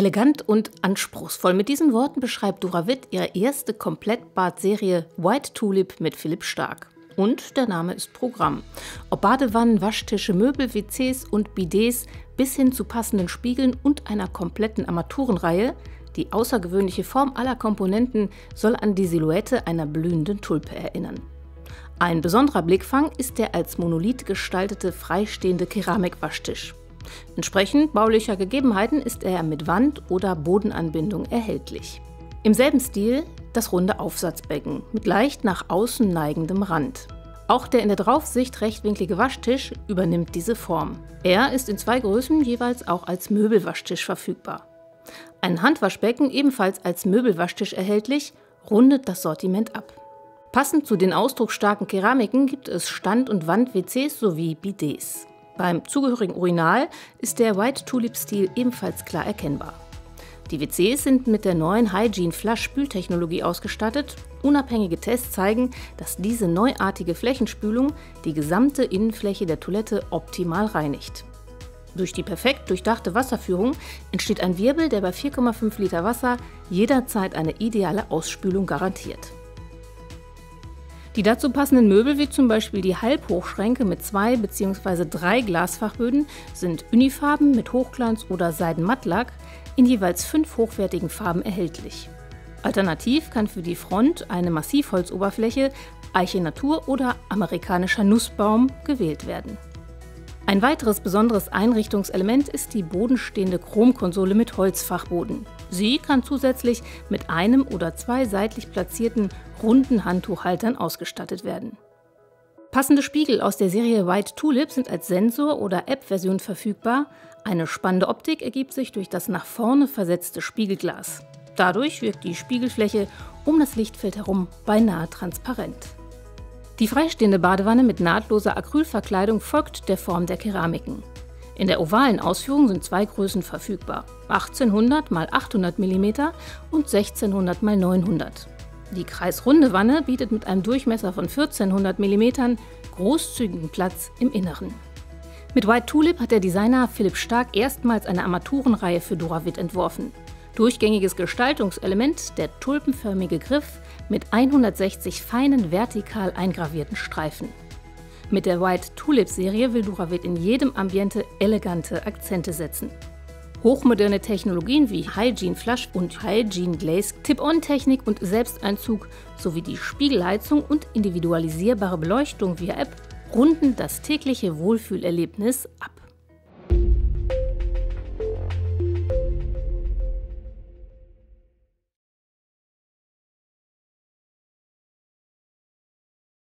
Elegant und anspruchsvoll. Mit diesen Worten beschreibt Duravit ihre erste Komplettbadserie White Tulip mit Philippe Starck. Und der Name ist Programm. Ob Badewannen, Waschtische, Möbel, WCs und Bidets bis hin zu passenden Spiegeln und einer kompletten Armaturenreihe, die außergewöhnliche Form aller Komponenten soll an die Silhouette einer blühenden Tulpe erinnern. Ein besonderer Blickfang ist der als Monolith gestaltete freistehende Keramikwaschtisch. Entsprechend baulicher Gegebenheiten ist er mit Wand- oder Bodenanbindung erhältlich. Im selben Stil das runde Aufsatzbecken mit leicht nach außen neigendem Rand. Auch der in der Draufsicht rechtwinklige Waschtisch übernimmt diese Form. Er ist in zwei Größen jeweils auch als Möbelwaschtisch verfügbar. Ein Handwaschbecken, ebenfalls als Möbelwaschtisch erhältlich, rundet das Sortiment ab. Passend zu den ausdrucksstarken Keramiken gibt es Stand- und Wand-WCs sowie Bidets. Beim zugehörigen Urinal ist der White Tulip-Stil ebenfalls klar erkennbar. Die WCs sind mit der neuen Hygiene-Flush-Spültechnologie ausgestattet. Unabhängige Tests zeigen, dass diese neuartige Flächenspülung die gesamte Innenfläche der Toilette optimal reinigt. Durch die perfekt durchdachte Wasserführung entsteht ein Wirbel, der bei 4,5 Liter Wasser jederzeit eine ideale Ausspülung garantiert. Die dazu passenden Möbel, wie zum Beispiel die Halbhochschränke mit 2 bzw. 3 Glasfachböden, sind Unifarben mit Hochglanz oder Seidenmattlack in jeweils 5 hochwertigen Farben erhältlich. Alternativ kann für die Front eine Massivholzoberfläche, Eiche Natur oder amerikanischer Nussbaum gewählt werden. Ein weiteres besonderes Einrichtungselement ist die bodenstehende Chromkonsole mit Holzfachboden. Sie kann zusätzlich mit einem oder 2 seitlich platzierten runden Handtuchhaltern ausgestattet werden. Passende Spiegel aus der Serie White Tulip sind als Sensor- oder App-Version verfügbar. Eine spannende Optik ergibt sich durch das nach vorne versetzte Spiegelglas. Dadurch wirkt die Spiegelfläche um das Lichtfeld herum beinahe transparent. Die freistehende Badewanne mit nahtloser Acrylverkleidung folgt der Form der Keramiken. In der ovalen Ausführung sind 2 Größen verfügbar: 1800 x 800 mm und 1600 x 900. Die kreisrunde Wanne bietet mit einem Durchmesser von 1400 mm großzügigen Platz im Inneren. Mit White Tulip hat der Designer Philippe Starck erstmals eine Armaturenreihe für Duravit entworfen. Durchgängiges Gestaltungselement, der tulpenförmige Griff mit 160 feinen vertikal eingravierten Streifen. Mit der White Tulip-Serie will Duravit in jedem Ambiente elegante Akzente setzen. Hochmoderne Technologien wie Hygiene-Flush- und Hygiene Glaze, Tip-On-Technik und Selbsteinzug sowie die Spiegelheizung und individualisierbare Beleuchtung via App runden das tägliche Wohlfühlerlebnis ab.